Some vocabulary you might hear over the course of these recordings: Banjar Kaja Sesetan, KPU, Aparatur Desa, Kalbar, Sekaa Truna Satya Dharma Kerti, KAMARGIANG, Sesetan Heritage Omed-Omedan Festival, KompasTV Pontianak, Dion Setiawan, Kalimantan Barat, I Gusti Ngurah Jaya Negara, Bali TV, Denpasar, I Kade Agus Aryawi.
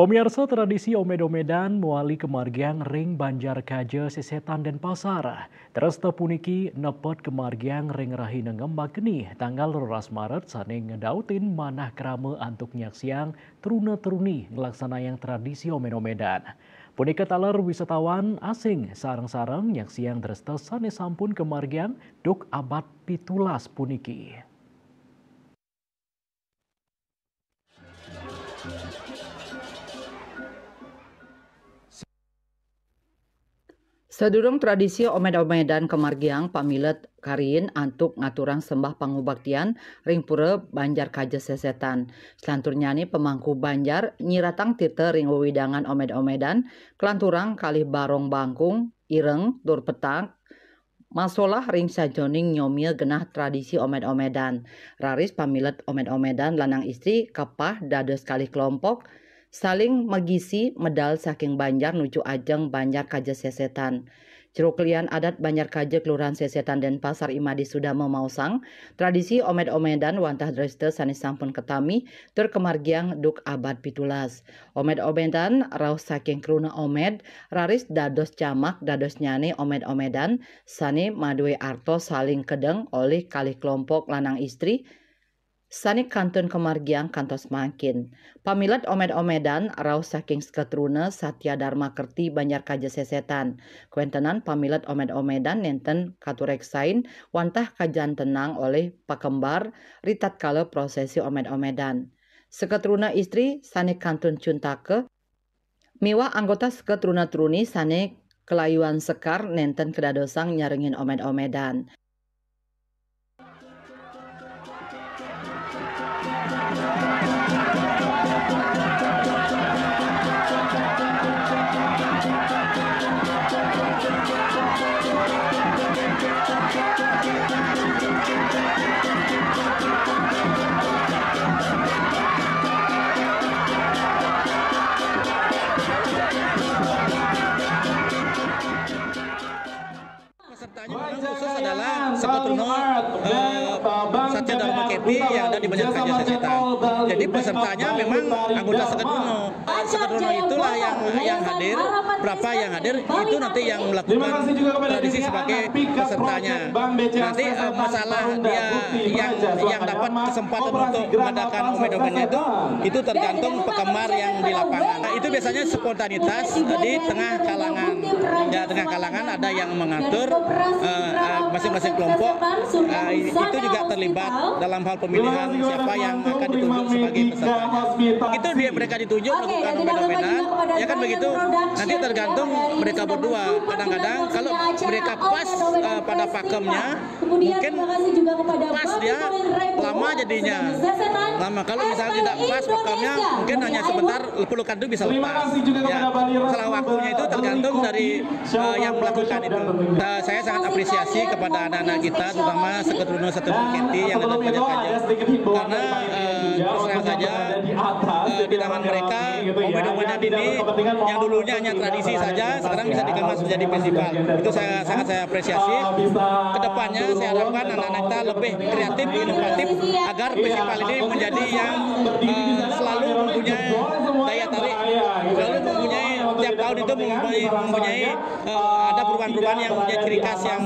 Pemirsa, tradisi Omed-Omedan muali kemargiang ring Banjar Kaja Sesetan Denpasar terus tepuniki nepot kemargiang ring rahi nengem bakeni tanggal 12 Maret sane ngedautin manah krama antuk nyaksiang truna teruni ngelaksanayang tradisi Omed-Omedan. Punika taler wisatawan asing sareng-sareng nyaksiang dresta sane sampun kemargiang duk abad 17 puniki. Sadurung tradisi Omed-Omedan kemargiang pamilet karin antuk ngaturang sembah pangubaktian ring pura Banjar Kaja Sesetan. Selanturnya nih pemangku Banjar nyiratang titer ring wewidangan Omed-Omedan kelanturang kalih barong bangkung ireng tur petang masalah ring sajoning nyomil genah tradisi Omed-Omedan. Raris pamilet Omed-Omedan lanang istri kapah dados kalih kelompok saling megisi medal saking Banjar nuju ajeng Banjar Kaja Sesetan. Jeruklian adat Banjar Kaja Kelurahan Sesetan Denpasar Imadi sudah memausang tradisi Omed-Omedan wantah dreste sanes sampun ketami tur kemargiang duk abad 17. Omed-Omedan raos saking Kruna Omed raris dados jamak dados nyane Omed-Omedan sane madue arto saling kedeng oleh kalih kelompok lanang istri sani kantun kemargiang kantos makin. Pamilat Omed-Omedan raos saking Sekaa Truna Satya Dharma Kerti Banjar Kaja Sesetan. Kuentenan pamilat Omed-Omedan nenten katureksain wantah kajan tenang oleh pakembar ritat kala prosesi Omed-Omedan. Sekaa Truna istri sani kantun cuntake miwa anggota Sekaa Truna Truni sani kelayuan sekar nenten kedadosang nyarengin Omed-Omedan. Satya Dharma Kerti yang ada di Banjar Kaja Sesetan. Jadi pesertanya memang anggota Sekaa Truna. Sekaa Truna itulah yang hadir, berapa yang hadir itu nanti yang melakukan tradisi sebagai pesertanya. Nanti masalah dia yang dapat kesempatan untuk mengadakan Omed-Omedan itu tergantung penggemar yang di lapangan. Nah, itu biasanya spontanitas di tengah kalangan. Ya, tengah kalangan ada yang mengatur masing-masing kelompok itu juga terlibat dalam hal pemilihan siapa yang akan ditunjuk sebagai pesertanya. Itu dia mereka ditunjuk melakukan Omed-Omedan, ya kan begitu. Nanti tergantung mereka berdua. Kadang-kadang kalau mereka pas pada pakemnya, mungkin pas dia lama jadinya. Lama kalau misalnya tidak pas pakemnya, mungkin hanya sebentar pelukan itu bisa lepas. Ya, salah waktunya itu tergantung dari yang melakukan itu. Saya sangat apresiasi kepada anak-anak kita, terutama Sekaa Truna Satya Dharma Kerti yang ada Banjar Kaja, karena terus terang saja di tangan mereka Omed-Omedan ini yang dulunya hanya tradisi saja, sekarang bisa dikemas menjadi festival. Itu sangat saya apresiasi. Kedepannya saya harapkan anak-anak kita lebih kreatif, inovatif, agar festival ini menjadi yang selalu mempunyai daya tarik, selalu mempunyai tiap tahun itu mempunyai ada perubahan-perubahan yang punya ciri khas yang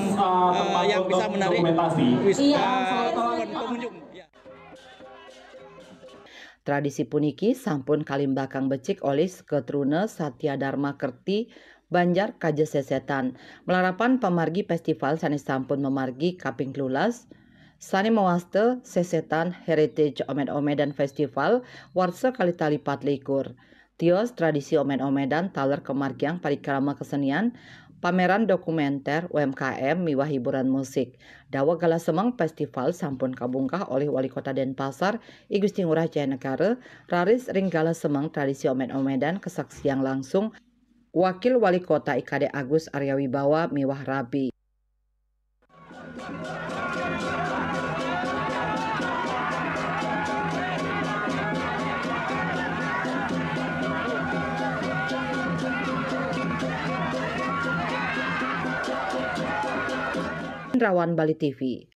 bisa menarik pengunjung. Tradisi puniki sampun kalimbakang becik oleh Sekaa Truna Satya Dharma Kerti Banjar Kaja Sesetan. Melarapan pemargi festival sanes sampun memargi kaping 13. Sani mewaste Sesetan Heritage Omed-Omedan Festival warsa kali tali 24. Tios tradisi Omed-Omedan taler kemargiang parikrama kesenian pameran dokumenter UMKM miwah hiburan musik. Dawa gala semang festival sampun kabungkah oleh Wali Kota Denpasar I Gusti Ngurah Jaya Negara raris ring gala semang tradisi Omed-Omedan kesaksian langsung Wakil Wali Kota I Kade Agus Aryawi bawa miwah rabi. Rawan Bali TV.